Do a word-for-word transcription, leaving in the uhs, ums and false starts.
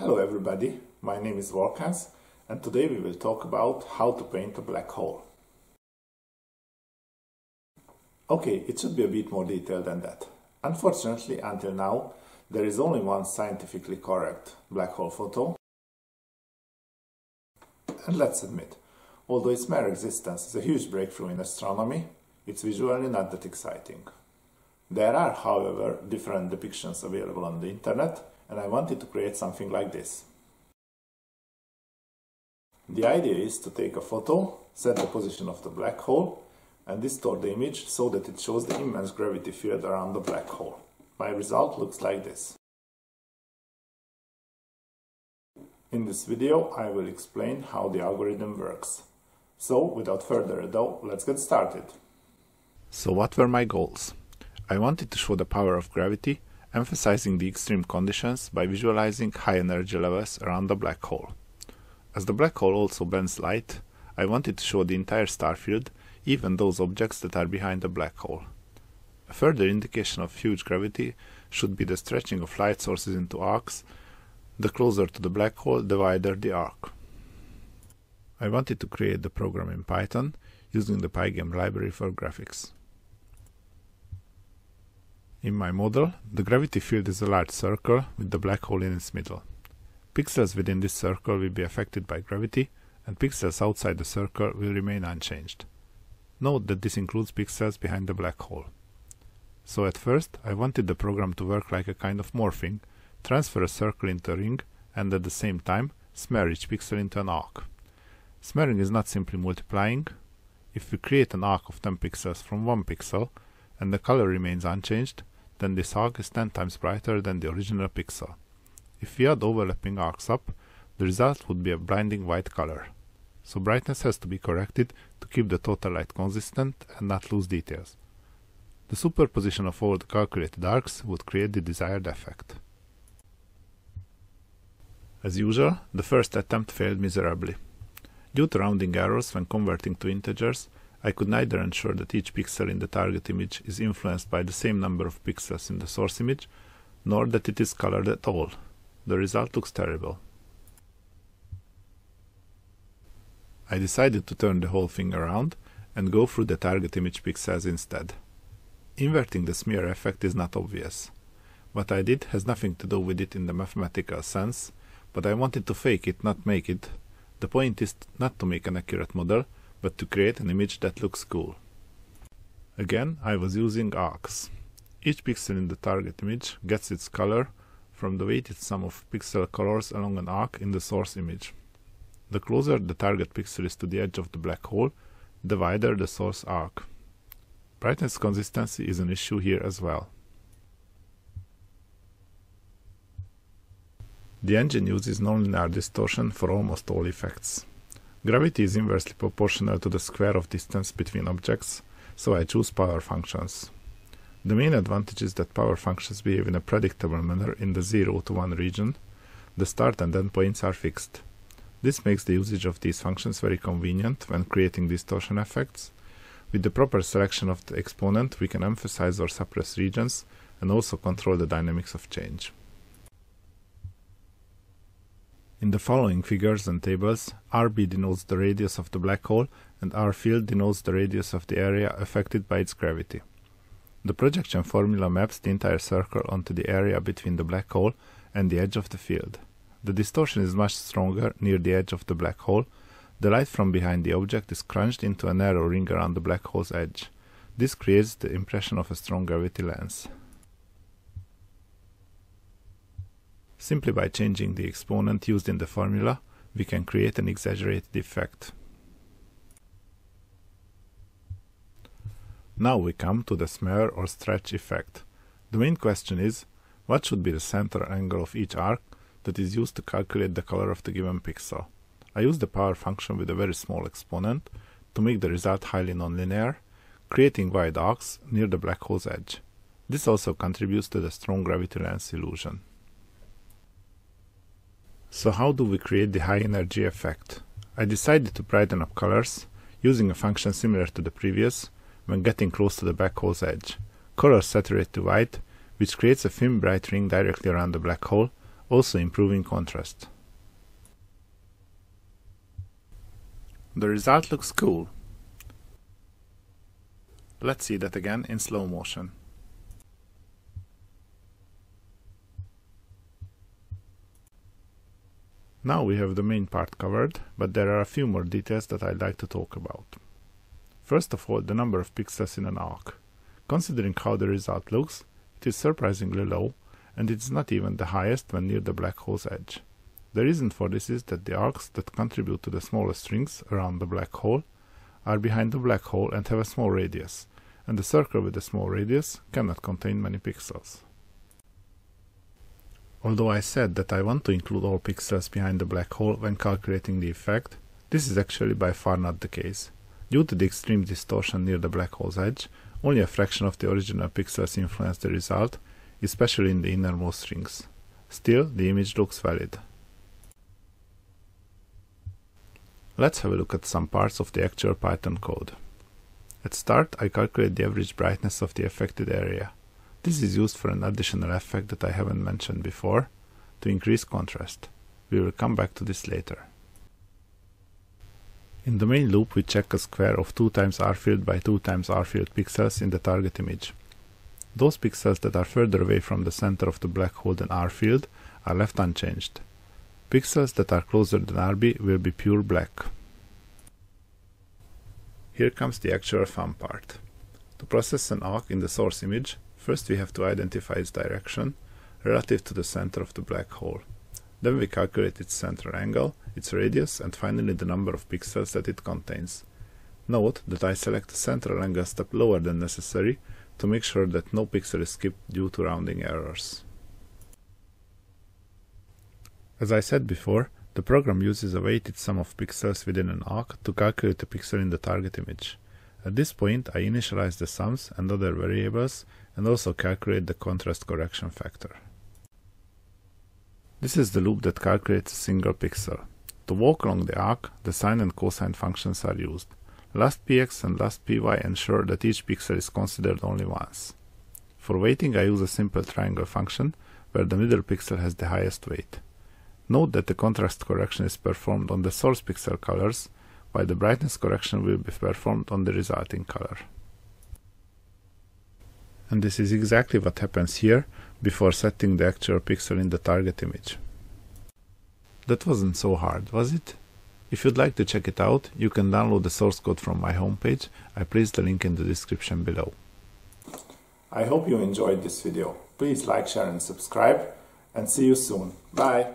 Hello everybody, my name is Wolkens and today we will talk about how to paint a black hole. Okay, it should be a bit more detailed than that. Unfortunately, until now, there is only one scientifically correct black hole photo. And let's admit, although its mere existence is a huge breakthrough in astronomy, it's visually not that exciting. There are, however, different depictions available on the internet, and I wanted to create something like this. The idea is to take a photo, set the position of the black hole, and distort the image so that it shows the immense gravity field around the black hole. My result looks like this. In this video, I will explain how the algorithm works. So, without further ado, let's get started. So, what were my goals? I wanted to show the power of gravity, emphasizing the extreme conditions by visualizing high energy levels around the black hole. As the black hole also bends light, I wanted to show the entire star field, even those objects that are behind the black hole. A further indication of huge gravity should be the stretching of light sources into arcs. The closer to the black hole, the wider the arc. I wanted to create the program in Python using the Pygame library for graphics. In my model, the gravity field is a large circle with the black hole in its middle. Pixels within this circle will be affected by gravity, and pixels outside the circle will remain unchanged. Note that this includes pixels behind the black hole. So at first, I wanted the program to work like a kind of morphing, transfer a circle into a ring, and at the same time, smear each pixel into an arc. Smearing is not simply multiplying. If we create an arc of ten pixels from one pixel, and the color remains unchanged, then this arc is ten times brighter than the original pixel. If we add overlapping arcs up, the result would be a blinding white color. So brightness has to be corrected to keep the total light consistent and not lose details. The superposition of all the calculated arcs would create the desired effect. As usual, the first attempt failed miserably. Due to rounding errors when converting to integers, I could neither ensure that each pixel in the target image is influenced by the same number of pixels in the source image, nor that it is colored at all. The result looks terrible. I decided to turn the whole thing around and go through the target image pixels instead. Inverting the smear effect is not obvious. What I did has nothing to do with it in the mathematical sense, but I wanted to fake it, not make it. The point is not to make an accurate model, but to create an image that looks cool. Again, I was using arcs. Each pixel in the target image gets its color from the weighted sum of pixel colors along an arc in the source image. The closer the target pixel is to the edge of the black hole, the wider the source arc. Brightness consistency is an issue here as well. The engine uses nonlinear distortion for almost all effects. Gravity is inversely proportional to the square of distance between objects, so I choose power functions. The main advantage is that power functions behave in a predictable manner in the zero to one region. The start and end points are fixed. This makes the usage of these functions very convenient when creating distortion effects. With the proper selection of the exponent, we can emphasize or suppress regions and also control the dynamics of change. In the following figures and tables, R B denotes the radius of the black hole and R field denotes the radius of the area affected by its gravity. The projection formula maps the entire circle onto the area between the black hole and the edge of the field. The distortion is much stronger near the edge of the black hole. The light from behind the object is crunched into a narrow ring around the black hole's edge. This creates the impression of a strong gravity lens. Simply by changing the exponent used in the formula, we can create an exaggerated effect. Now we come to the smear or stretch effect. The main question is, what should be the center angle of each arc that is used to calculate the color of the given pixel? I use the power function with a very small exponent to make the result highly nonlinear, creating wide arcs near the black hole's edge. This also contributes to the strong gravity lens illusion. So how do we create the high energy effect? I decided to brighten up colors using a function similar to the previous when getting close to the black hole's edge. Colors saturate to white, which creates a thin bright ring directly around the black hole, also improving contrast. The result looks cool. Let's see that again in slow motion. Now we have the main part covered, but there are a few more details that I'd like to talk about. First of all, the number of pixels in an arc. Considering how the result looks, it is surprisingly low, and it is not even the highest when near the black hole's edge. The reason for this is that the arcs that contribute to the smallest rings around the black hole are behind the black hole and have a small radius, and the circle with a small radius cannot contain many pixels. Although I said that I want to include all pixels behind the black hole when calculating the effect, this is actually by far not the case. Due to the extreme distortion near the black hole's edge, only a fraction of the original pixels influence the result, especially in the innermost rings. Still, the image looks valid. Let's have a look at some parts of the actual Python code. At start, I calculate the average brightness of the affected area. This is used for an additional effect that I haven't mentioned before, to increase contrast. We will come back to this later. In the main loop, we check a square of two times R field by two times R field pixels in the target image. Those pixels that are further away from the center of the black hole than R field are left unchanged. Pixels that are closer than R B will be pure black. Here comes the actual fun part. To process an arc in the source image, first we have to identify its direction relative to the center of the black hole. Then we calculate its central angle, its radius, and finally the number of pixels that it contains. Note that I select the central angle step lower than necessary to make sure that no pixel is skipped due to rounding errors. As I said before, the program uses a weighted sum of pixels within an arc to calculate a pixel in the target image. At this point, I initialize the sums and other variables and also calculate the contrast correction factor. This is the loop that calculates a single pixel. To walk along the arc, the sine and cosine functions are used. Last P X and last P Y ensure that each pixel is considered only once. For weighting, I use a simple triangle function where the middle pixel has the highest weight. Note that the contrast correction is performed on the source pixel colors, while the brightness correction will be performed on the resulting color. And this is exactly what happens here before setting the actual pixel in the target image. That wasn't so hard, was it? If you'd like to check it out, you can download the source code from my homepage. I placed the link in the description below. I hope you enjoyed this video. Please like, share and subscribe, and see you soon. Bye!